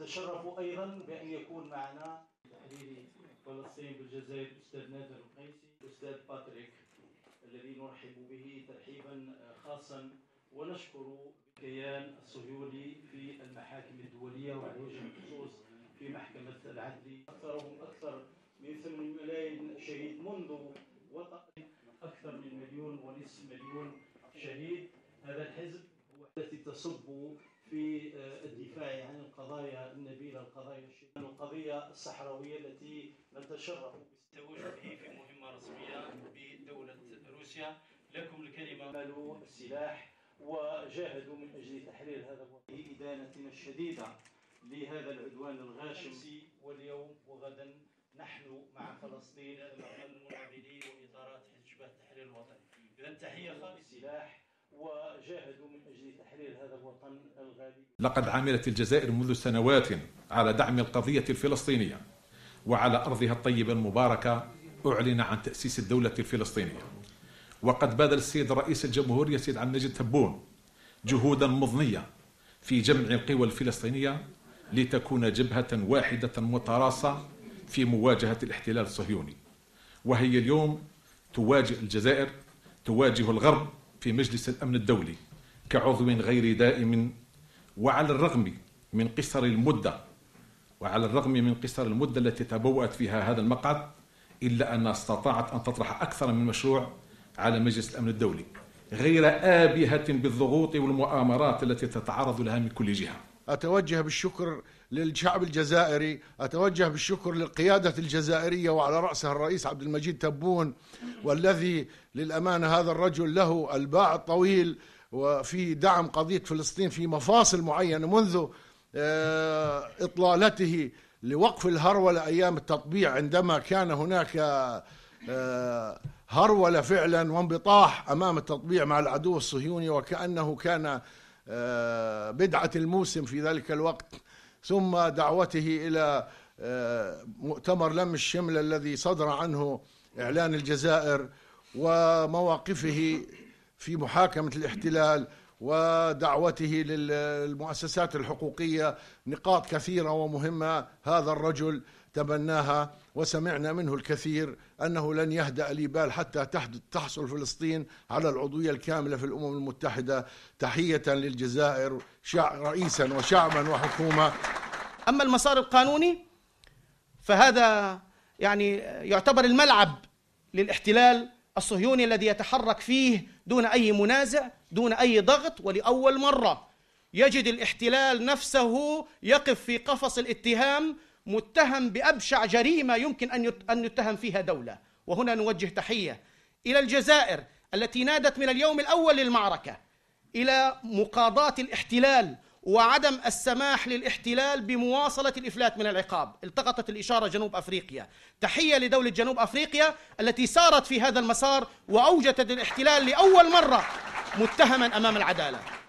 نتشرف أيضا بأن يكون معنا تحريري فلسطين بالجزائر الأستاذ نادر القيسي، الأستاذ باتريك الذي نرحب به ترحيبا خاصا ونشكر الكيان الصهيوني في المحاكم الدولية وعلى وجه الخصوص في محكمة العدل. أكثرهم أكثر من 8 ملايين شهيد منذ وطأ، أكثر من 1.5 مليون شهيد. هذا الحزب هو التي تصب في الدفاع عن القضايا النبيلة، القضايا الشرعية، القضية الصحراوية التي نتشرف بتواجده في مهمة رسمية بدولة روسيا. لكم الكلمة. مالوا السلاح وجاهدوا من أجل تحرير هذا الوطن. إدانتنا الشديدة لهذا العدوان الغاشم، واليوم وغدا نحن مع فلسطين المناضلين وإطارات حزب التحرير الوطني. إذا تحية خالص السلاح وجاهدوا من أجل تحرير هذا الوطن الغالي. لقد عملت الجزائر منذ سنوات على دعم القضية الفلسطينية، وعلى أرضها الطيبة المباركة أعلن عن تأسيس الدولة الفلسطينية، وقد بذل السيد رئيس الجمهورية السيد عبد المجيد تبون جهودا مضنية في جمع القوى الفلسطينية لتكون جبهة واحدة متراصة في مواجهة الاحتلال الصهيوني، وهي اليوم تواجه الجزائر، تواجه الغرب في مجلس الأمن الدولي كعضو غير دائم. وعلى الرغم من قصر المدة التي تبوأت فيها هذا المقعد، إلا أنها استطاعت أن تطرح أكثر من مشروع على مجلس الأمن الدولي غير آبهة بالضغوط والمؤامرات التي تتعرض لها من كل جهة. أتوجه بالشكر للشعب الجزائري، أتوجه بالشكر للقيادة الجزائرية وعلى رأسها الرئيس عبد المجيد تبون، والذي للأمانة هذا الرجل له الباع الطويل وفي دعم قضية فلسطين في مفاصل معينة منذ إطلالته لوقف الهرولة أيام التطبيع، عندما كان هناك هرولة فعلا وانبطاح أمام التطبيع مع العدو الصهيوني، وكأنه كان بدعة الموسم في ذلك الوقت. ثم دعوته إلى مؤتمر لم الشمل الذي صدر عنه إعلان الجزائر، ومواقفه في محاكمة الاحتلال، ودعوته للمؤسسات الحقوقية، نقاط كثيرة ومهمة هذا الرجل تبناها وسمعنا منه الكثير، أنه لن يهدأ لي بال حتى تحصل فلسطين على العضوية الكاملة في الأمم المتحدة. تحية للجزائر رئيسا وشعبا وحكومة. أما المسار القانوني فهذا يعني يعتبر الملعب للاحتلال الصهيوني الذي يتحرك فيه دون أي منازع، دون أي ضغط. ولأول مرة يجد الاحتلال نفسه يقف في قفص الاتهام، متهم بأبشع جريمة يمكن أن يتهم فيها دولة. وهنا نوجه تحية إلى الجزائر التي نادت من اليوم الأول للمعركة إلى مقاضاة الاحتلال وعدم السماح للاحتلال بمواصلة الإفلات من العقاب. التقطت الإشارة جنوب أفريقيا. تحية لدولة جنوب أفريقيا التي سارت في هذا المسار وأوجدت الاحتلال لأول مرة متهما أمام العدالة.